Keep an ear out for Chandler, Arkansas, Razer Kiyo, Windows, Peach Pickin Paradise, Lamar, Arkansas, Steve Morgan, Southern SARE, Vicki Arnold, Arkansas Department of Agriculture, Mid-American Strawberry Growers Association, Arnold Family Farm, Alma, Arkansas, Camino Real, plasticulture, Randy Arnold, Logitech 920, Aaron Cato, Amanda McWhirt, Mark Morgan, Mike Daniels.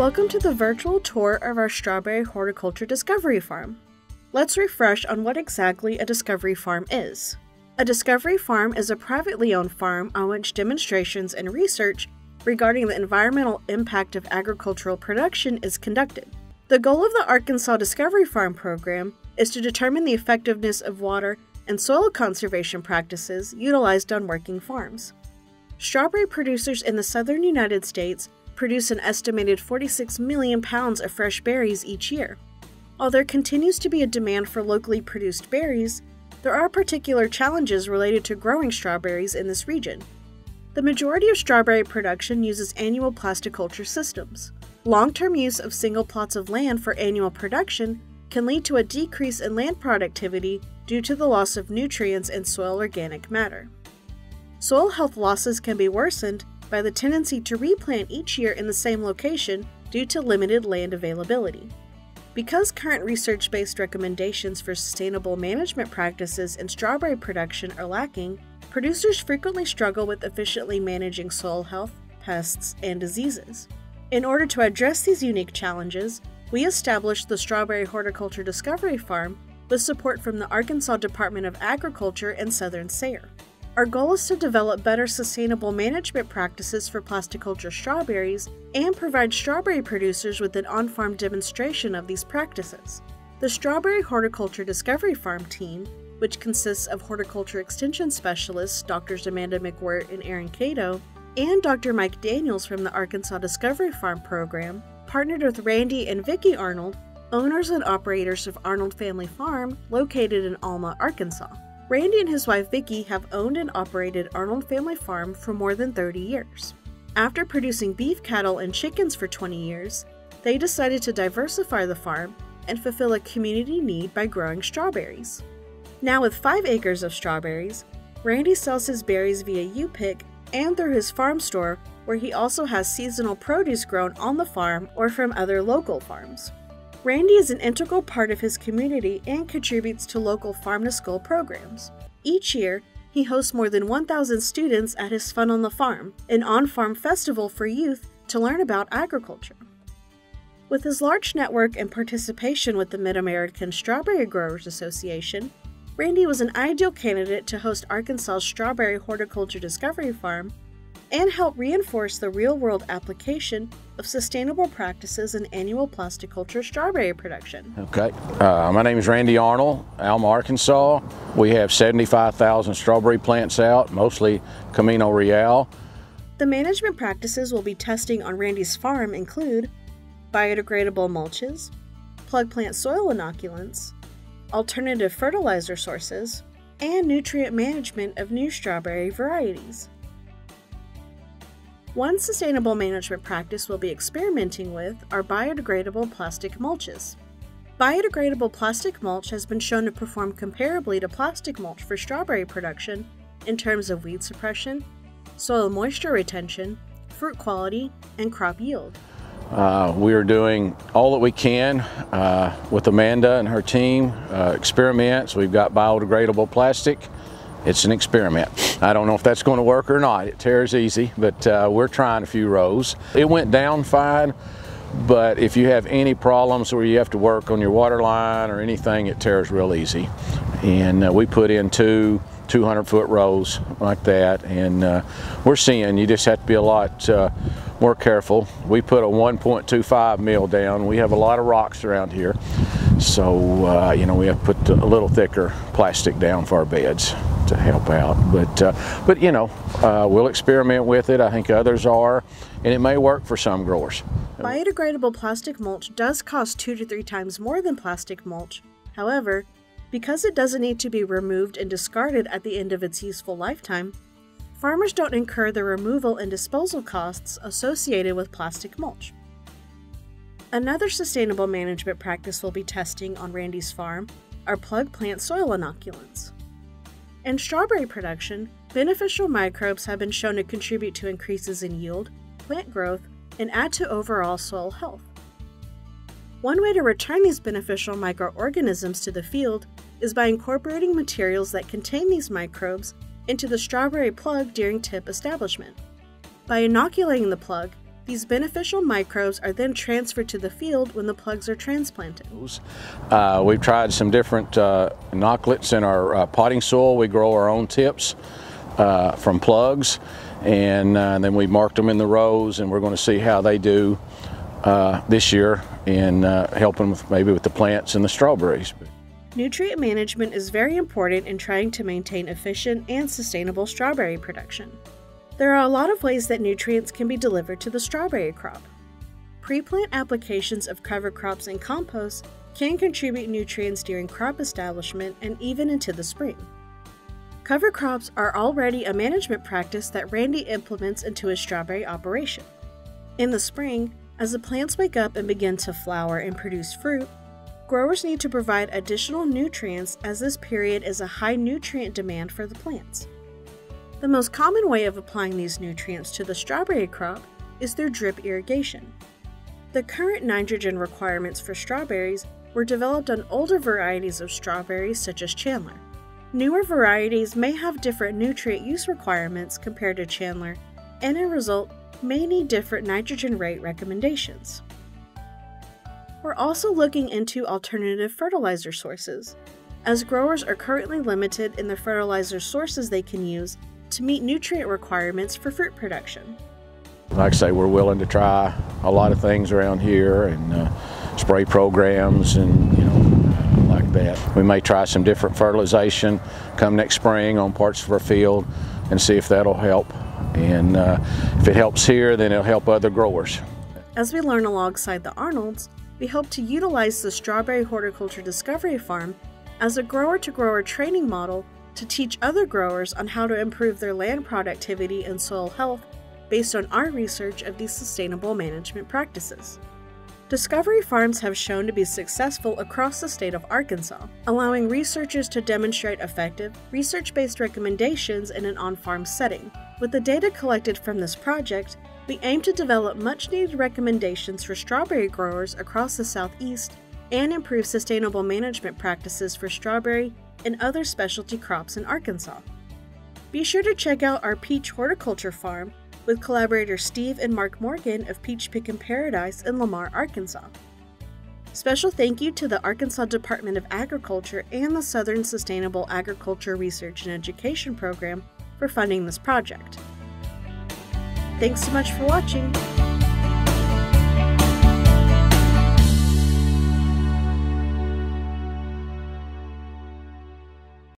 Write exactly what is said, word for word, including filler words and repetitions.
Welcome to the virtual tour of our Strawberry Horticulture Discovery Farm. Let's refresh on what exactly a discovery farm is. A discovery farm is a privately owned farm on which demonstrations and research regarding the environmental impact of agricultural production is conducted. The goal of the Arkansas Discovery Farm program is to determine the effectiveness of water and soil conservation practices utilized on working farms. Strawberry producers in the southern United States produce an estimated forty-six million pounds of fresh berries each year. While there continues to be a demand for locally produced berries, there are particular challenges related to growing strawberries in this region. The majority of strawberry production uses annual plasticulture systems. Long-term use of single plots of land for annual production can lead to a decrease in land productivity due to the loss of nutrients and soil organic matter. Soil health losses can be worsened by the tendency to replant each year in the same location due to limited land availability. Because current research-based recommendations for sustainable management practices in strawberry production are lacking, producers frequently struggle with efficiently managing soil health, pests, and diseases. In order to address these unique challenges, we established the Strawberry Horticulture Discovery Farm with support from the Arkansas Department of Agriculture and Southern SARE. Our goal is to develop better sustainable management practices for plasticulture strawberries and provide strawberry producers with an on-farm demonstration of these practices. The Strawberry Horticulture Discovery Farm team, which consists of horticulture extension specialists Doctors Amanda McWhirt and Aaron Cato, and Doctor Mike Daniels from the Arkansas Discovery Farm program, partnered with Randy and Vicki Arnold, owners and operators of Arnold Family Farm, located in Alma, Arkansas. Randy and his wife Vicki have owned and operated Arnold Family Farm for more than thirty years. After producing beef cattle and chickens for twenty years, they decided to diversify the farm and fulfill a community need by growing strawberries. Now with five acres of strawberries, Randy sells his berries via U-Pick and through his farm store, where he also has seasonal produce grown on the farm or from other local farms. Randy is an integral part of his community and contributes to local farm-to-school programs. Each year, he hosts more than one thousand students at his Fun on the Farm, an on-farm festival for youth to learn about agriculture. With his large network and participation with the Mid-American Strawberry Growers Association, Randy was an ideal candidate to host Arkansas's Strawberry Horticulture Discovery Farm and help reinforce the real-world application of sustainable practices in annual plasticulture strawberry production. Okay, uh, my name is Randy Arnold, Alma, Arkansas. We have seventy-five thousand strawberry plants out, mostly Camino Real. The management practices we'll be testing on Randy's farm include biodegradable mulches, plug plant soil inoculants, alternative fertilizer sources, and nutrient management of new strawberry varieties. One sustainable management practice we'll be experimenting with are biodegradable plastic mulches. Biodegradable plastic mulch has been shown to perform comparably to plastic mulch for strawberry production in terms of weed suppression, soil moisture retention, fruit quality, and crop yield. Uh, we are doing all that we can uh, with Amanda and her team, uh, experiments. We've got biodegradable plastic. It's an experiment. I don't know if that's going to work or not. It tears easy, but uh, we're trying a few rows. It went down fine, but if you have any problems where you have to work on your water line or anything, it tears real easy. And uh, we put in two two hundred foot rows like that, and uh, we're seeing you just have to be a lot uh, more careful. We put a one point two five mil down. We have a lot of rocks around here, so uh, you know, we have to put a little thicker plastic down for our beds to help out. But uh, but you know, uh, we'll experiment with it. I think others are, and it may work for some growers. Biodegradable plastic mulch does cost two to three times more than plastic mulch. However, because it doesn't need to be removed and discarded at the end of its useful lifetime, farmers don't incur the removal and disposal costs associated with plastic mulch. Another sustainable management practice we'll be testing on Randy's farm are plug plant soil inoculants. In strawberry production, beneficial microbes have been shown to contribute to increases in yield, plant growth, and add to overall soil health. One way to return these beneficial microorganisms to the field is by incorporating materials that contain these microbes into the strawberry plug during tip establishment. By inoculating the plug, These beneficial microbes are then transferred to the field when the plugs are transplanted. Uh, we've tried some different uh, inoculants in our uh, potting soil. We grow our own tips uh, from plugs, and, uh, and then we marked them in the rows, and we're going to see how they do uh, this year in uh, helping with maybe with the plants and the strawberries. Nutrient management is very important in trying to maintain efficient and sustainable strawberry production. There are a lot of ways that nutrients can be delivered to the strawberry crop. Pre-plant applications of cover crops and compost can contribute nutrients during crop establishment and even into the spring. Cover crops are already a management practice that Randy implements into his strawberry operation. In the spring, as the plants wake up and begin to flower and produce fruit, growers need to provide additional nutrients as this period is a high nutrient demand for the plants. The most common way of applying these nutrients to the strawberry crop is through drip irrigation. The current nitrogen requirements for strawberries were developed on older varieties of strawberries such as Chandler. Newer varieties may have different nutrient use requirements compared to Chandler, and as a result, may need different nitrogen rate recommendations. We're also looking into alternative fertilizer sources, as growers are currently limited in the fertilizer sources they can use to meet nutrient requirements for fruit production. Like I say, we're willing to try a lot of things around here, and uh, spray programs and you know like that. We may try some different fertilization come next spring on parts of our field and see if that'll help. And uh, if it helps here, then it'll help other growers. As we learn alongside the Arnolds, we hope to utilize the Strawberry Horticulture Discovery Farm as a grower-to-grower training model to teach other growers on how to improve their land productivity and soil health based on our research of these sustainable management practices. Discovery farms have shown to be successful across the state of Arkansas, allowing researchers to demonstrate effective, research-based recommendations in an on-farm setting. With the data collected from this project, we aim to develop much-needed recommendations for strawberry growers across the Southeast and improve sustainable management practices for strawberry and other specialty crops in Arkansas. Be sure to check out our Peach Horticulture Farm with collaborators Steve and Mark Morgan of Peach Pickin Paradise in Lamar, Arkansas. Special thank you to the Arkansas Department of Agriculture and the Southern Sustainable Agriculture Research and Education Program for funding this project. Thanks so much for watching.